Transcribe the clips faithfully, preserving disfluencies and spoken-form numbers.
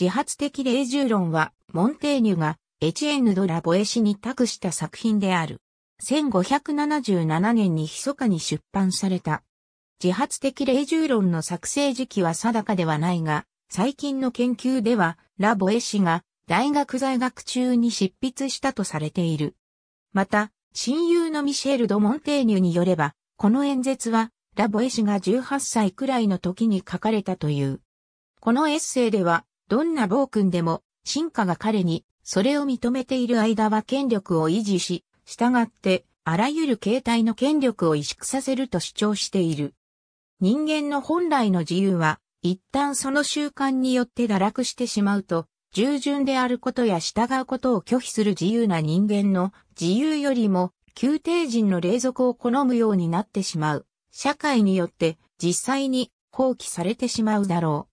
自発的隷従論は、モンテーニュがエチエンヌ・ド・ラ・ボエ氏に託した作品である。せんごひゃくななじゅうななねんに密かに出版された。自発的隷従論の作成時期は定かではないが、最近の研究では、ラ・ボエ氏が大学在学中に執筆したとされている。また、親友のミシェル・ド・モンテーニュによれば、この演説は、ラ・ボエ氏がじゅうはっさいくらいの時に書かれたという。このエッセイでは、どんな暴君でも、臣下が彼に、それを認めている間は権力を維持し、従って、あらゆる形態の権力を萎縮させると主張している。人間の本来の自由は、一旦その習慣によって堕落してしまうと、従順であることや従うことを拒否する自由な人間の自由よりも、宮廷人の隷属を好むようになってしまう。社会によって実際に放棄されてしまうだろう。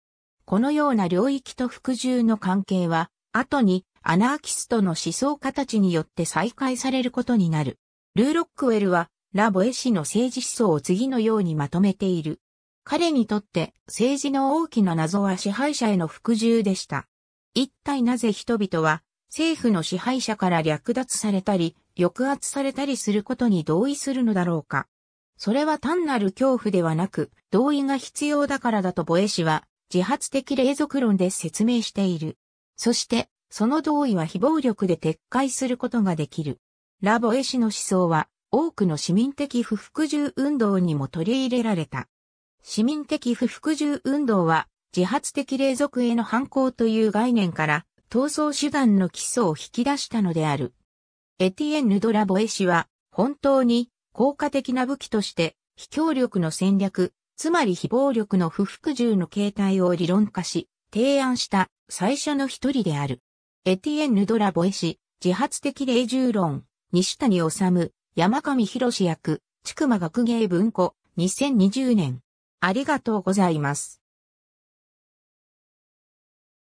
このような領域と服従の関係は、後にアナーキストの思想家たちによって再開されることになる。ルー・ロックウェルは、ラ・ボエ氏の政治思想を次のようにまとめている。彼にとって政治の大きな謎は支配者への服従でした。一体なぜ人々は政府の支配者から略奪されたり、抑圧されたりすることに同意するのだろうか。それは単なる恐怖ではなく、同意が必要だからだとボエ氏は自発的隷属論で説明している。そして、その同意は非暴力で撤回することができる。ラ・ボエ氏の思想は多くの市民的不服従運動にも取り入れられた。市民的不服従運動は自発的隷属への反抗という概念から闘争手段の基礎を引き出したのである。エティエンヌ・ド・ラ・ボエ氏は本当に効果的な武器として非協力の戦略、つまり非暴力の不服従の形態を理論化し提案した最初の一人である。エティエンヌ・ド・ラ・ボエ氏、自発的隷従論、西谷治、山上弘役、千曲学芸文庫、にせんにじゅうねん。ありがとうございます。